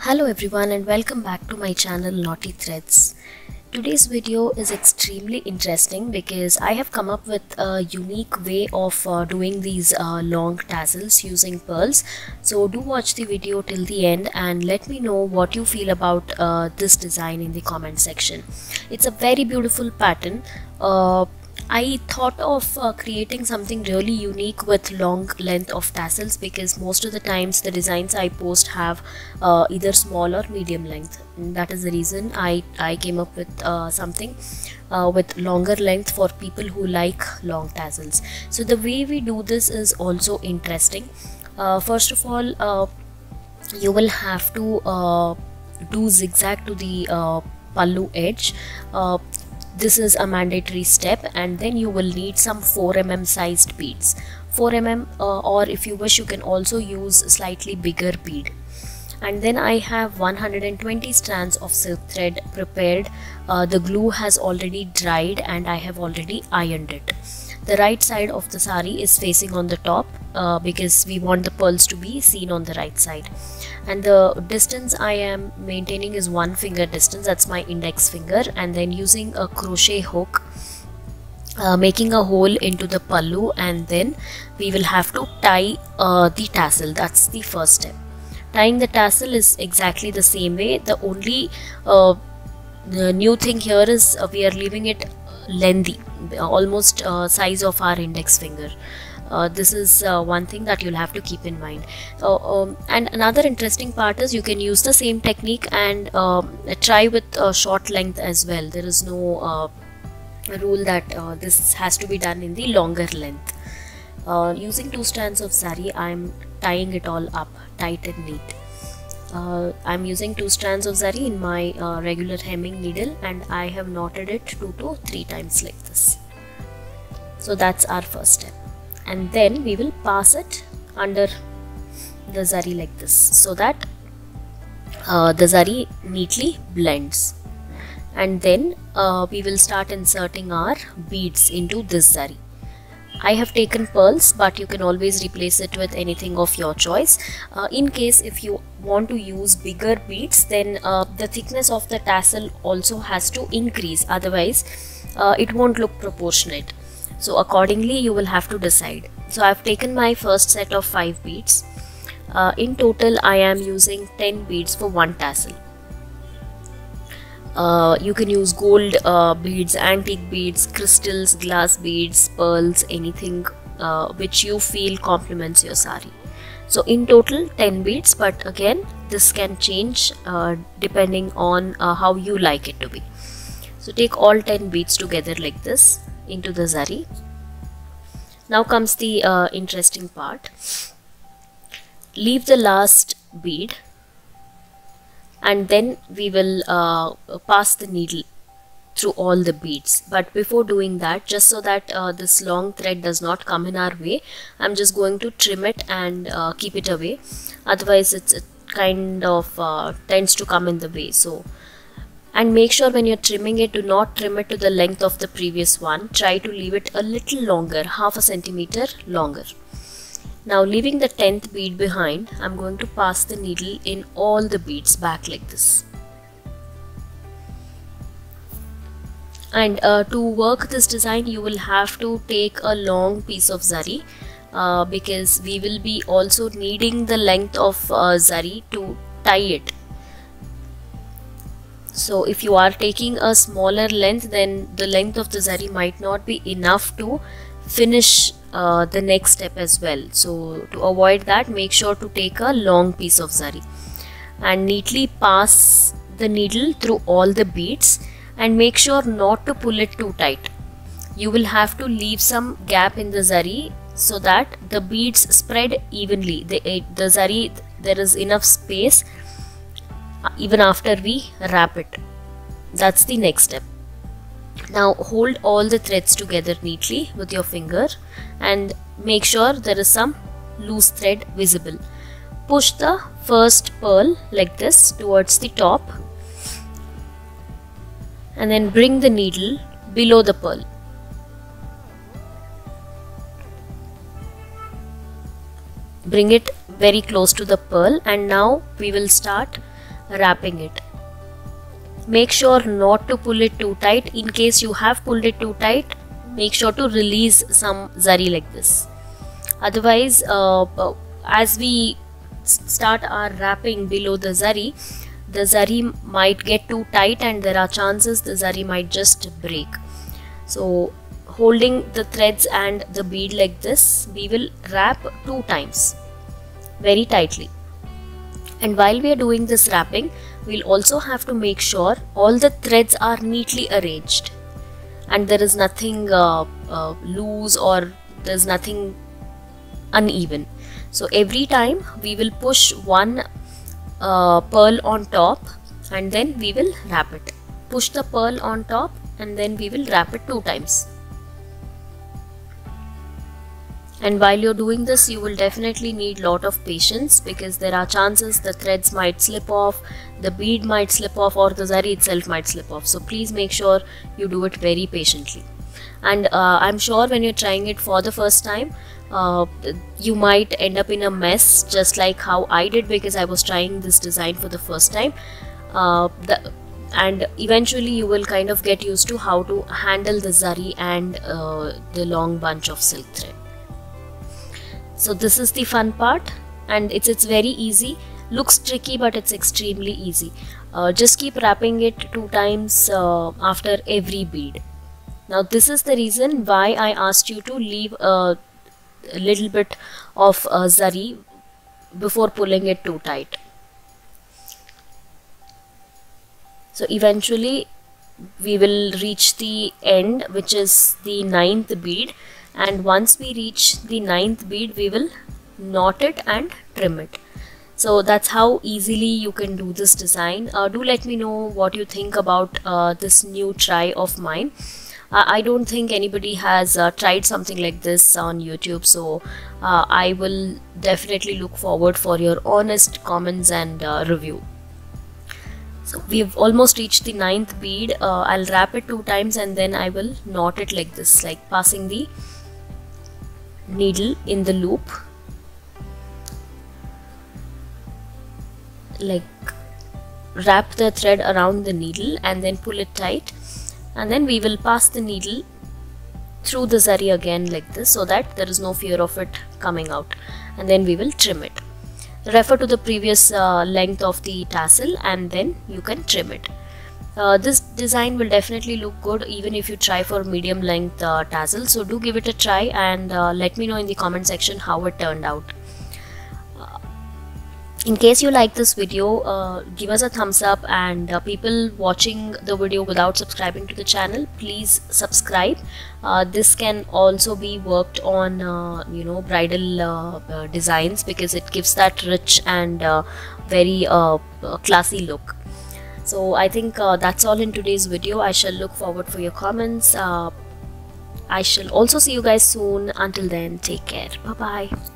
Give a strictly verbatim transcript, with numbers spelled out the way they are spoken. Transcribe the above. Hello everyone and welcome back to my channel Knotty Threadz. Today's video is extremely interesting because I have come up with a unique way of uh, doing these uh, long tassels using pearls. So do watch the video till the end and let me know what you feel about uh, this design in the comment section. It's a very beautiful pattern. Uh, I thought of uh, creating something really unique with long length of tassels because most of the times the designs I post have uh, either small or medium length. And that is the reason I, I came up with uh, something uh, with longer length for people who like long tassels. So the way we do this is also interesting. Uh, first of all, uh, you will have to uh, do zigzag to the uh, pallu edge. Uh, This is a mandatory step, and then you will need some four millimeter sized beads. four millimeter uh, or if you wish you can also use slightly bigger bead. And then I have one hundred twenty strands of silk thread prepared. Uh, the glue has already dried and I have already ironed it. The right side of the sari is facing on the top uh, because we want the pearls to be seen on the right side. And the distance I am maintaining is one finger distance, that's my index finger, and then using a crochet hook uh, making a hole into the pallu, and then we will have to tie uh, the tassel. That's the first step. Tying the tassel is exactly the same way. The only uh, the new thing here is uh, we are leaving it lengthy, almost uh, size of our index finger. Uh, this is uh, one thing that you'll have to keep in mind. Uh, um, and another interesting part is you can use the same technique and uh, try with uh, short length as well. There is no uh, rule that uh, this has to be done in the longer length. Uh, using two strands of sari, I'm tying it all up tight and neat. Uh, I'm using two strands of sari in my uh, regular hemming needle, and I have knotted it two to three times like this. So that's our first step. And then we will pass it under the zari like this so that uh, the zari neatly blends, and then uh, we will start inserting our beads into this zari. I have taken pearls, but you can always replace it with anything of your choice. Uh, in case if you want to use bigger beads, then uh, the thickness of the tassel also has to increase, otherwise uh, it won't look proportionate. So accordingly you will have to decide. So I have taken my first set of five beads. Uh, in total I am using ten beads for one tassel. Uh, you can use gold uh, beads, antique beads, crystals, glass beads, pearls, anything uh, which you feel complements your sari. So in total ten beads, but again this can change uh, depending on uh, how you like it to be. So take all ten beads together like this into the zari. Now comes the uh, interesting part. Leave the last bead and then we will uh, pass the needle through all the beads, but before doing that, just so that uh, this long thread does not come in our way, I'm just going to trim it and uh, keep it away, otherwise it's it kind of uh, tends to come in the way. So and make sure when you're trimming it, do not trim it to the length of the previous one. Try to leave it a little longer, half a centimeter longer. Now leaving the tenth bead behind, I'm going to pass the needle in all the beads back like this. And uh, to work this design, you will have to take a long piece of zari uh, because we will be also needing the length of uh, zari to tie it. So if you are taking a smaller length, then the length of the zari might not be enough to finish uh, the next step as well. So to avoid that, make sure to take a long piece of zari and neatly pass the needle through all the beads, and make sure not to pull it too tight. You will have to leave some gap in the zari so that the beads spread evenly. The, the zari, there is enough space even after we wrap it. That's the next step. Now hold all the threads together neatly with your finger and make sure there is some loose thread visible. Push the first pearl like this towards the top and then bring the needle below the pearl. Bring it very close to the pearl, and now we will start wrapping it. Make sure not to pull it too tight. In case you have pulled it too tight, make sure to release some zari like this. Otherwise, uh, as we start our wrapping below the zari, the zari might get too tight and there are chances the zari might just break. So holding the threads and the bead like this, we will wrap two times very tightly. And while we are doing this wrapping, we'll also have to make sure all the threads are neatly arranged and there is nothing uh, uh, loose or there's nothing uneven. So every time we will push one uh, pearl on top and then we will wrap it. Push the pearl on top and then we will wrap it two times. And while you're doing this, you will definitely need lot of patience because there are chances the threads might slip off, the bead might slip off, or the zari itself might slip off. So please make sure you do it very patiently. And uh, I'm sure when you're trying it for the first time, uh, you might end up in a mess, just like how I did because I was trying this design for the first time. Uh, the, and eventually you will kind of get used to how to handle the zari and uh, the long bunch of silk thread. So this is the fun part, and it's it's very easy. Looks tricky, but it's extremely easy. Uh, just keep wrapping it two times uh, after every bead. Now this is the reason why I asked you to leave a, a little bit of uh, zari before pulling it too tight. So eventually we will reach the end, which is the ninth bead. And once we reach the ninth bead, we will knot it and trim it. So that's how easily you can do this design. Uh, do let me know what you think about uh, this new try of mine. Uh, I don't think anybody has uh, tried something like this on YouTube. So uh, I will definitely look forward for your honest comments and uh, review. So we've almost reached the ninth bead. Uh, I'll wrap it two times and then I will knot it like this, like passing the needle in the loop like wrap the thread around the needle and then pull it tight, and then we will pass the needle through the zari again like this so that there is no fear of it coming out, and then we will trim it. Refer to the previous uh, length of the tassel and then you can trim it. Uh, this design will definitely look good even if you try for medium length uh, tassel. So do give it a try and uh, let me know in the comment section how it turned out. Uh, in case you like this video, uh, give us a thumbs up, and uh, people watching the video without subscribing to the channel, please subscribe. Uh, this can also be worked on uh, you know, bridal uh, uh, designs because it gives that rich and uh, very uh, uh, classy look. So I think uh, that's all in today's video. I shall look forward for your comments. Uh, I shall also see you guys soon. Until then, take care. Bye-bye.